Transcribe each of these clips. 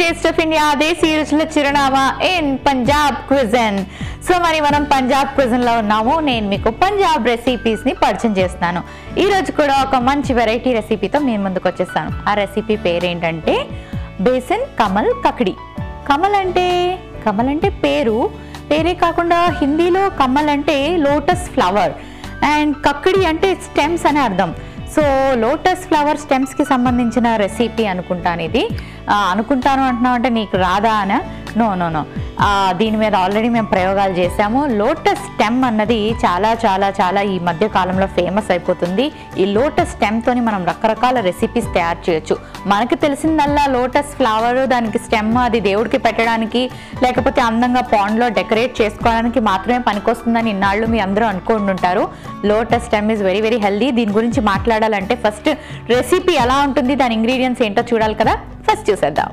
Taste of India, Desi Ruchula Chiranama in Punjab Cuisin. So, mari manam Punjab Cuisin lo unnamo. Nenu meeku Punjab recipes ni parichem chestanu. Ee roju kuda oka manchi variety recipe tho nenu munduku vachesanu. Aa recipe peru entante Basin Kamal Kakadi. Kamal ante pere kaakunda Hindilo Kamal ante lotus flower and Kakadi ante stems ani ardham. So lotus flower stems ki sambandhinchina recipe anukuntaanu idi anukuntaanu antunante neeku raada ana no దీని మీద already మేము ప్రయోగాలు చేసాము. Lotus stem అన్నది చాలా చాలా చాలా ఈ మధ్య కాలంలో ఫేమస్ అయిపోతుంది. ఈ లోటస్ స్టెమ్తోని మనం రకరకాల రెసిపీస్ తయారు చేయొచ్చు. మనకు తెలిసిందల్లా లోటస్ ఫ్లవర్, దానికి స్టెమ్, అది దేవుడికి పెట్టడానికి లేకపోతే అందంగా పాండ్లో డెకరేట్ చేసుకోవడానికి మాత్రమే పనికొస్తుందని ఇన్నాళ్ళు మీ అందరూ అనుకుంటుంటారు. Lotus stem is very very healthy. దీని గురించి మాట్లాడాలంటే ఫస్ట్ రెసిపీ ఎలా ఉంటుంది, దాని ఇంగ్రీడియంట్స్ ఏంటో చూడాలి కదా. ఫస్ట్ చూసేద్దాం.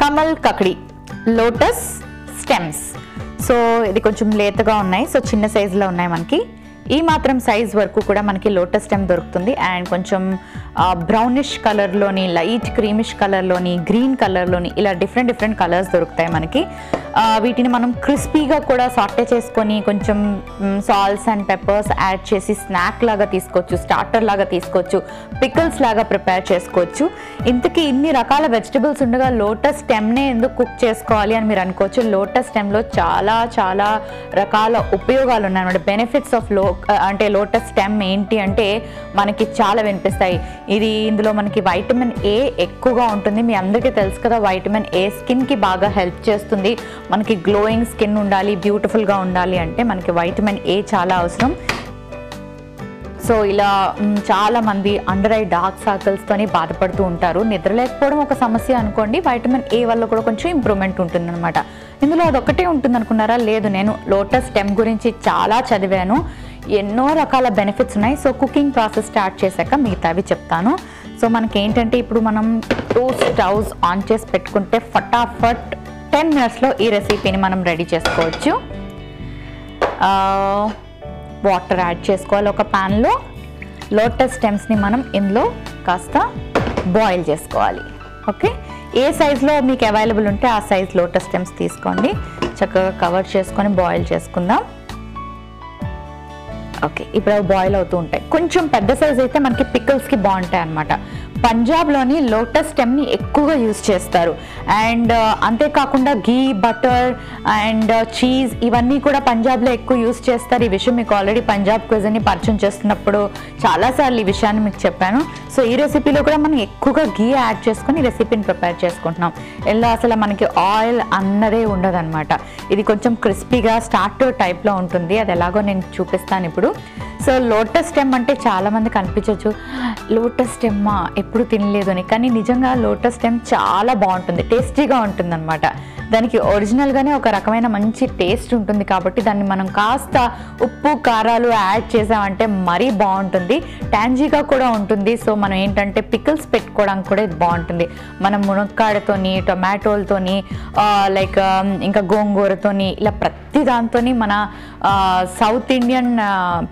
Kamal kakdi, lotus stems. So ఇది కొంచెం లేతగా ఉన్నాయి, సో చిన్న సైజులో ఉన్నాయి. మనకి ఈ మాత్రం సైజ్ వరకు కూడా మనకి లోటస్ స్టెమ్ దొరుకుతుంది. అండ్ కొంచెం బ్రౌనిష్ కలర్లోని, లైట్ క్రీమిష్ కలర్లోని, గ్రీన్ కలర్లోని ఇలా డిఫరెంట్ కలర్స్ దొరుకుతాయి మనకి. వీటిని మనం క్రిస్పీగా కూడా సాటే చేసుకొని కొంచెం సాల్ట్స్ అండ్ పెప్పర్స్ యాడ్ చేసి స్నాక్ లాగా తీసుకోవచ్చు, స్టార్టర్ లాగా తీసుకోవచ్చు, పికిల్స్ లాగా ప్రిపేర్ చేసుకోవచ్చు. ఇంతకీ ఇన్ని రకాల వెజిటబుల్స్ ఉండగా లోటస్ స్టెమ్నే ఎందుకు కుక్ చేసుకోవాలి అని మీరు అనుకోవచ్చు. లోటస్ స్టెమ్లో చాలా చాలా రకాల ఉపయోగాలు ఉన్నాయి అన్నమాట. బెనిఫిట్స్ ఆఫ్ లోటస్ స్టెమ్ ఏంటి అంటే మనకి చాలా వినిపిస్తాయి. ఇందులో మనకి వైటమిన్ ఏ ఎక్కువగా ఉంటుంది. మీ అందరికీ తెలుసు కదా, వైటమిన్ ఏ స్కిన్కి బాగా హెల్ప్ చేస్తుంది. మనకి గ్లోయింగ్ స్కిన్ ఉండాలి, బ్యూటిఫుల్గా ఉండాలి అంటే మనకి వైటమిన్ ఏ చాలా అవసరం. సో ఇలా చాలామంది అండర్ ఐ డార్క్ సర్కిల్స్తోనే బాధపడుతూ ఉంటారు. నిద్రలేకపోవడం ఒక సమస్య అనుకోండి, వైటమిన్ ఏ వల్ల కూడా కొంచెం ఇంప్రూవ్మెంట్ ఉంటుందన్నమాట. ఇందులో అదొక్కటే ఉంటుంది అనుకున్నారా? లేదు, నేను లోటస్ స్టెమ్ గురించి చాలా చదివాను, ఎన్నో రకాల బెనిఫిట్స్ ఉన్నాయి. సో కుకింగ్ ప్రాసెస్ స్టార్ట్ చేశాక మిగతావి చెప్తాను. సో మనకేంటంటే ఇప్పుడు మనం 2 స్టవ్స్ ఆన్ చేసి పెట్టుకుంటే ఫటాఫట్ 10 minutesలో ఈ రెసిపీని మనం రెడీ చేసుకోవచ్చు. వాటర్ యాడ్ చేసుకోవాలి ఒక ప్యాన్లో. లోటస్ స్టెమ్స్ని మనం ఇందులో కాస్త బాయిల్ చేసుకోవాలి. ఓకే, ఏ సైజులో మీకు అవైలబుల్ ఉంటే ఆ సైజ్ లోటస్ స్టెమ్స్ తీసుకోండి. చక్కగా కవర్ చేసుకొని బాయిల్ చేసుకుందాం. ఓకే, ఇప్పుడు అవి బాయిల్ అవుతూ ఉంటాయి. కొంచెం పెద్ద సైజ్ అయితే మనకి పికిల్స్కి బాగుంటాయి అన్నమాట. పంజాబ్లోని లోటస్ స్టెమ్ని ఎక్కువగా యూజ్ చేస్తారు. అండ్ అంతేకాకుండా ఘీ, బటర్ అండ్ చీజ్ ఇవన్నీ కూడా పంజాబ్లో ఎక్కువ యూజ్ చేస్తారు. ఈ విషయం మీకు ఆల్రెడీ పంజాబ్ క్విజిన్ని పరిచయం చేస్తున్నప్పుడు చాలాసార్లు ఈ విషయాన్ని మీకు చెప్పాను. సో ఈ రెసిపీలో కూడా మనం ఎక్కువగా ఘీ యాడ్ చేసుకుని రెసిపీని ప్రిపేర్ చేసుకుంటున్నాం. ఇలా అసలు మనకి ఆయిల్ అన్నదే ఉండదన్నమాట. ఇది కొంచెం క్రిస్పీగా స్టార్టర్ టైప్లో ఉంటుంది. అది ఎలాగో నేను చూపిస్తాను ఇప్పుడు. సో లోటస్ స్టెమ్ అంటే చాలామంది కనిపించవచ్చు, లోటస్ స్టెమ్మా ఎప్పుడు తినలేదు అని. కానీ నిజంగా లోటస్ స్టెమ్ చాలా బాగుంటుంది, టేస్టీగా ఉంటుందన్నమాట. దానికి ఒరిజినల్గానే ఒక రకమైన మంచి టేస్ట్ ఉంటుంది. కాబట్టి దాన్ని మనం కాస్త ఉప్పు కారాలు యాడ్ చేసామంటే మరీ బాగుంటుంది. ట్యాంజీగా కూడా ఉంటుంది. సో మనం ఏంటంటే పికిల్స్ పెట్టుకోవడానికి కూడా ఇది బాగుంటుంది. మనం మునక్కాడతోని, టొమాటోలతోని, లైక్ ఇంకా గోంగూరతోని ఇలా ప్రతి దాంతో మన సౌత్ ఇండియన్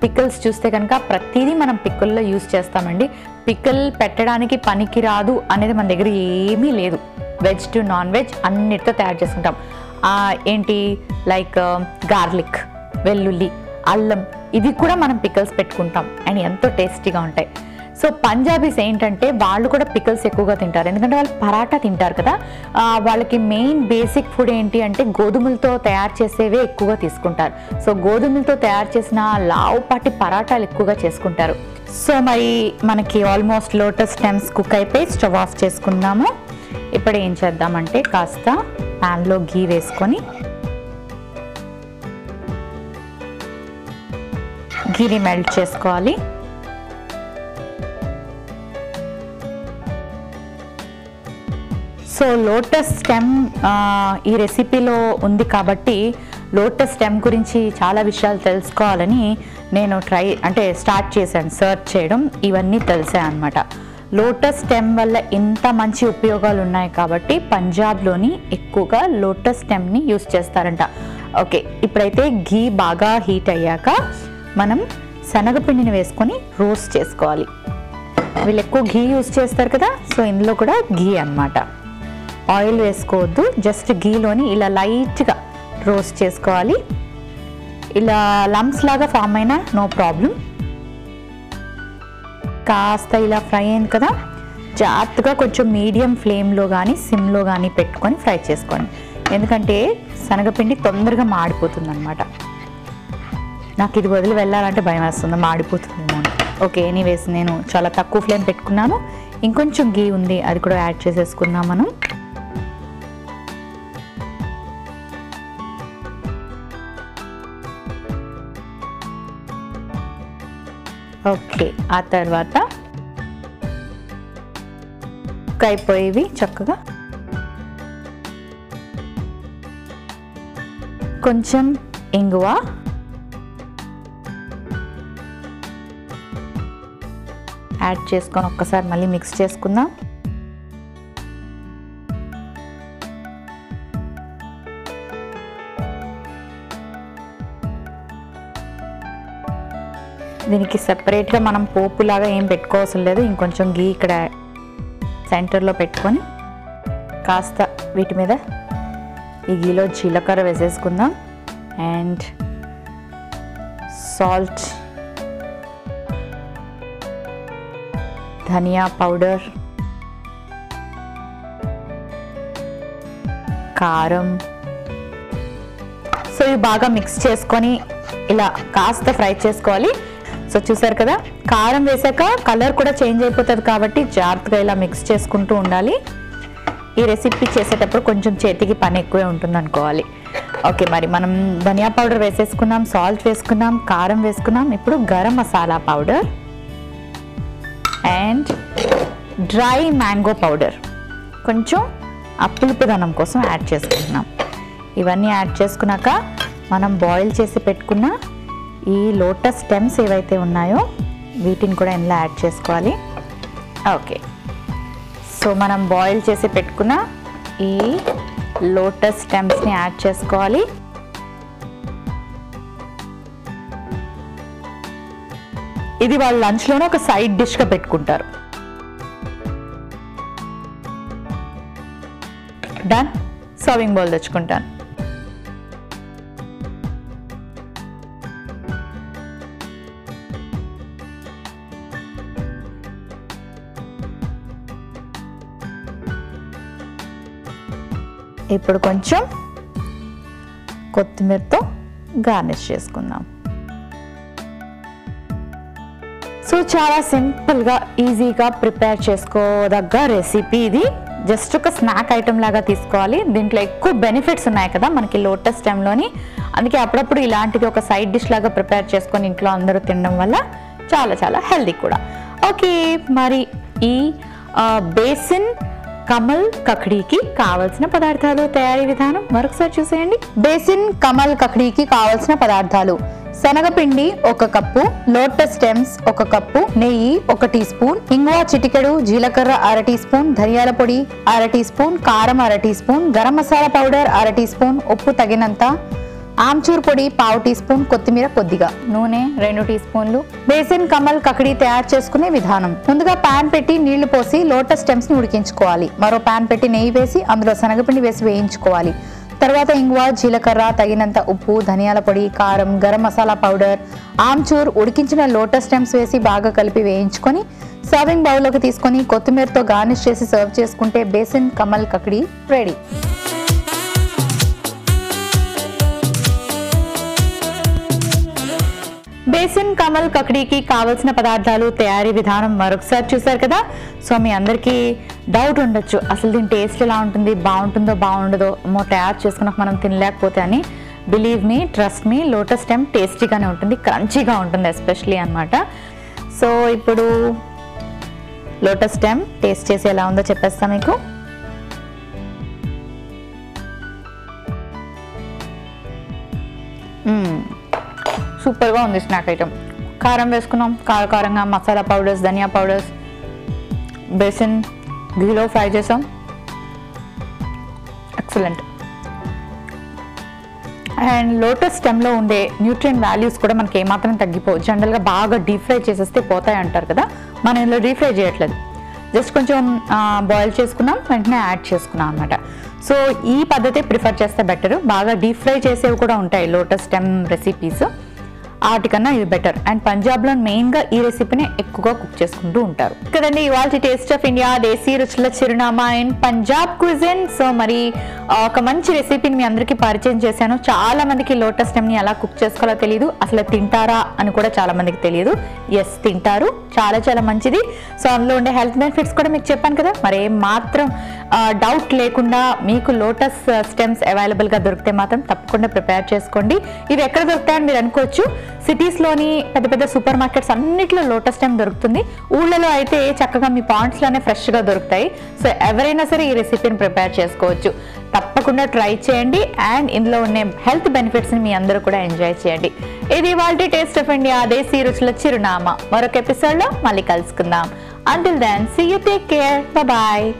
పికిల్స్ చూస్తే కనుక ప్రతిదీ మనం పికిల్లో యూజ్ చేస్తామండి. పికిల్ పెట్టడానికి పనికిరాదు అనేది మన దగ్గర ఏమీ లేదు. వెజ్ టు నాన్ వెజ్ అన్నిటితో తయారు చేసుకుంటాం. ఏంటి లైక్ గార్లిక్, వెల్లుల్లి, అల్లం ఇది కూడా మనం పికిల్స్ పెట్టుకుంటాం అండ్ ఎంతో టేస్టీగా ఉంటాయి. సో పంజాబీస్ ఏంటంటే వాళ్ళు కూడా పికిల్స్ ఎక్కువగా తింటారు. ఎందుకంటే వాళ్ళు పరాటా తింటారు కదా, వాళ్ళకి మెయిన్ బేసిక్ ఫుడ్ ఏంటి అంటే గోధుమలతో తయారు చేసేవే ఎక్కువగా తీసుకుంటారు. సో గోధుమలతో తయారు చేసిన లావుపాటి పరాటాలు ఎక్కువగా చేసుకుంటారు. సో మరి మనకి ఆల్మోస్ట్ లోటస్ స్టెమ్స్ కుక్ అయిపోయి స్టవ్ ఆఫ్ చేసుకుందాము. ఇప్పుడు ఏం చేద్దామంటే కాస్త ప్యాన్లో ఘీ వేసుకొని ఘీని మెల్ట్ చేసుకోవాలి. సో లోటస్ స్టెమ్ ఈ రెసిపీలో ఉంది కాబట్టి లోటస్ స్టెమ్ గురించి చాలా విషయాలు తెలుసుకోవాలని నేను స్టార్ట్ చేశాను సెర్చ్ చేయడం. ఇవన్నీ తెలిసాయి అన్నమాట. లోటస్ స్టెమ్ వల్ల ఎంత మంచి ఉపయోగాలు ఉన్నాయి కాబట్టి పంజాబ్లోని ఎక్కువగా లోటస్ స్టెమ్ని యూజ్ చేస్తారంట. ఓకే, ఇప్పుడైతే ఘీ బాగా హీట్ అయ్యాక మనం శనగపిండిని వేసుకొని రోస్ట్ చేసుకోవాలి. వీళ్ళు ఎక్కువ ఘీ యూజ్ చేస్తారు కదా, సో ఇందులో కూడా ఘీ అన్నమాట. ఆయిల్ వేసుకోవద్దు, జస్ట్ ఘీలోని ఇలా లైట్గా రోస్ట్ చేసుకోవాలి. ఇలా లంప్స్ లాగా ఫామ్ అయినా నో ప్రాబ్లం. కాస్త ఇలా ఫ్రై అయింది కదా, జాగ్రత్తగా కొంచెం మీడియం ఫ్లేమ్లో కానీ సిమ్లో కానీ పెట్టుకొని ఫ్రై చేసుకోండి, ఎందుకంటే శనగపిండి తొందరగా మాడిపోతుంది అనమాట. నాకు ఇది వదిలి వెళ్ళాలంటే భయం వేస్తుంది, మాడిపోతుందేమో. ఓకే, ఎనీవేస్ నేను చాలా తక్కువ ఫ్లేమ్ పెట్టుకున్నాను. ఇంకొంచెం ఘీ ఉంది, అది కూడా యాడ్ చేసేసుకుందాం మనం. ఓకే, ఆ తర్వాత అయిపోయేవి చక్కగా కొంచెం ఇంగువ, యాడ్ చేసుకొని ఒక్కసారి మళ్ళీ మిక్స్ చేసుకుందాం. దీనికి సెపరేట్గా మనం పోపులాగా ఏం పెట్టుకోవాల్సిన లేదు, ఇంకొంచెం ఘీ ఇక్కడ సెంటర్లో పెట్టుకొని కాస్త వీటి మీద ఈ ఘీలో జీలకర్ర వేసేసుకుందాం అండ్ సాల్ట్, ధనియా పౌడర్, కారం. సో ఇవి బాగా మిక్స్ చేసుకొని ఇలా కాస్త ఫ్రై చేసుకోవాలి. సో చూసారు కదా, కారం వేసాక కలర్ కూడా చేంజ్ అయిపోతుంది కాబట్టి జాగ్రత్తగా ఇలా మిక్స్ చేసుకుంటూ ఉండాలి. ఈ రెసిపీ చేసేటప్పుడు కొంచెం చేతికి పని ఎక్కువే ఉంటుంది అనుకోవాలి. ఓకే, మరి మనం ధనియా పౌడర్ వేసేసుకున్నాం, సాల్ట్ వేసుకున్నాం, కారం వేసుకున్నాం. ఇప్పుడు garam masala powder and dry mango powder కొంచెం అప్పులుపుదనం కోసం యాడ్ చేసుకుంటున్నాం. ఇవన్నీ యాడ్ చేసుకున్నాక మనం బాయిల్ చేసి పెట్టుకున్న ఈ లోటస్ స్టెమ్స్ ఏవైతే ఉన్నాయో వీటిని కూడా ఇందులో యాడ్ చేసుకోవాలి. ఓకే, సో మనం బాయిల్ చేసి పెట్టుకున్న ఈ లోటస్ స్టెమ్స్ని యాడ్ చేసుకోవాలి. ఇది వాళ్ళు లంచ్లోనే ఒక సైడ్ డిష్గా పెట్టుకుంటారు. డన్. సర్వింగ్ బౌల్ తెచ్చుకుంటాను. ఇప్పుడు కొంచెం కొత్తిమీరతో గార్నిష్ చేసుకుందాం. సో చాలా సింపుల్గా ఈజీగా ప్రిపేర్ చేసుకోదగ్గ రెసిపీ ఇది. జస్ట్ ఒక స్నాక్ ఐటమ్ లాగా తీసుకోవాలి. దీంట్లో ఎక్కువ బెనిఫిట్స్ ఉన్నాయి కదా మనకి లోటస్ స్టెమ్లోని, అందుకే అప్పుడప్పుడు ఇలాంటిది ఒక సైడ్ డిష్ లాగా ప్రిపేర్ చేసుకొని ఇంట్లో అందరూ తినడం వల్ల చాలా చాలా హెల్దీ కూడా. ఓకే, మరి ఈ బేసిన్ కమల్ కకడీకి కావలసిన పదార్థాలు తయారీ విధానం మరొకసారి చూసేయండి. బేసిన్ కమల్ కకడీకి కావలసిన పదార్థాలు: శనగపిండి 1 కప్పు, లోటస్ స్టెమ్స్ 1 కప్పు, నెయ్యి 1 టీ స్పూన్, ఇంగువ చిటికెడు, జీలకర్ర 1/2 టీ స్పూన్, ధనియాల పొడి 1/2 టీ స్పూన్, కారం 1/2 teaspoon, garam masala powder 1/2 teaspoon, ఉప్పు తగినంత, ఆమ్చూర్ పొడి 1/2 టీ స్పూన్, కొత్తిమీర కొద్దిగా, నూనె 2 టీ స్పూన్లు. బేసిన్ కమల్ కకడీ తయారు చేసుకునే విధానం: ముందుగా పాన్ పెట్టి నీళ్లు పోసి లోటస్ స్టెమ్స్ ని ఉడికించుకోవాలి. మరో పాన్ పెట్టి నెయ్యి వేసి అందులో శనగపిండి వేసి వేయించుకోవాలి. తర్వాత ఇంగువ, జీలకర్ర, తగినంత ఉప్పు, ధనియాల పొడి, కారం, గరం మసాలా పౌడర్, ఆమ్చూర్, ఉడికించిన లోటస్ స్టెమ్స్ వేసి బాగా కలిపి వేయించుకొని సర్వింగ్ బౌల్లోకి తీసుకొని కొత్తిమీరతో గార్నిష్ చేసి సర్వ్ చేసుకుంటే బేసిన్ కమల్ కకడీ రెడీ. బేసిన్ కమల్ కకడీకి కావలసిన పదార్థాలు తయారీ విధానం మరొకసారి చూసారు కదా. సో మీ అందరికీ డౌట్ ఉండొచ్చు, అసలు దీని టేస్ట్ ఎలా ఉంటుంది, బాగుంటుందో బాగుండదో, అమ్మో తయారు చేసుకున్నాక మనం తినలేకపోతే అని. Believe me, trust me, lotus stem టేస్టీగానే ఉంటుంది, క్రంచీగా ఉంటుంది ఎస్పెషలీ అనమాట. సో ఇప్పుడు లోటస్ స్టెమ్ టేస్ట్ చేసి ఎలా ఉందో చెప్పేస్తా మీకు. సూపర్గా ఉంది స్నాక్ ఐటమ్. కారం వేసుకున్నాం, కారంగా మసాలా పౌడర్స్, ధనియా పౌడర్స్, బేసిన్ ఘీలో ఫ్రై చేసాం. Excellent. And lotus stem lo unde nutrient values kuda manaki em maatram taggipovu general ga baaga deep fry cheseste potayi antaru kada manu indlo deep fry cheyaledu just koncham boil cheskunnam ventane add cheskunna annamata so ee paddhate prefer chesthe better baaga deep fry chesevu kuda untayi lotus stem recipes ఆటికన్నా ఇది better and పంజాబ్లో మెయిన్గా ఈ రెసిపీని ఎక్కువగా cook చేసుకుంటూ ఉంటారు కదండి. ఇవాళ టేస్ట్ ఆఫ్ ఇండియా దేశీ రుచుల చిరునామా అండ్ పంజాబ్ క్విజిన్. సో మరి ఒక మంచి రెసిపీని మీ అందరికీ పరిచయం చేశాను. చాలా మందికి లోటస్ స్టెమ్ని ఎలా కుక్ చేసుకోవాలో తెలియదు, అసలు తింటారా అని కూడా చాలా మందికి తెలియదు. ఎస్ తింటారు, చాలా చాలా మంచిది. సో అందులో ఉండే హెల్త్ బెనిఫిట్స్ కూడా మీకు చెప్పాను కదా, మరి మాత్రం డౌట్ లేకుండా మీకు లోటస్ స్టెమ్స్ అవైలబుల్గా దొరికితే మాత్రం తప్పకుండా ప్రిపేర్ చేసుకోండి. ఇవి ఎక్కడ దొరుకుతాయని మీరు అనుకోవచ్చు, సిటీస్లోని పెద్ద పెద్ద సూపర్ మార్కెట్స్ అన్నిట్లో లోటస్ స్టెమ్ దొరుకుతుంది. ఊళ్ళలో అయితే చక్కగా మీ పాండ్స్లోనే ఫ్రెష్గా దొరుకుతాయి. సో ఎవరైనా సరే ఈ రెసిపీని ప్రిపేర్ చేసుకోవచ్చు. తప్పకుండా ట్రై చేయండి అండ్ ఇందులో ఉన్న హెల్త్ బెనిఫిట్స్ని మీ అందరూ కూడా ఎంజాయ్ చేయండి. ఇది ఇవాల్టి టేస్ట్ ఆఫ్ ఇండియా దేశీ రుచుల చిరునామా. మరొక ఎపిసోడ్లో మళ్ళీ కలుసుకుందాం. Until then see you, take care, bye.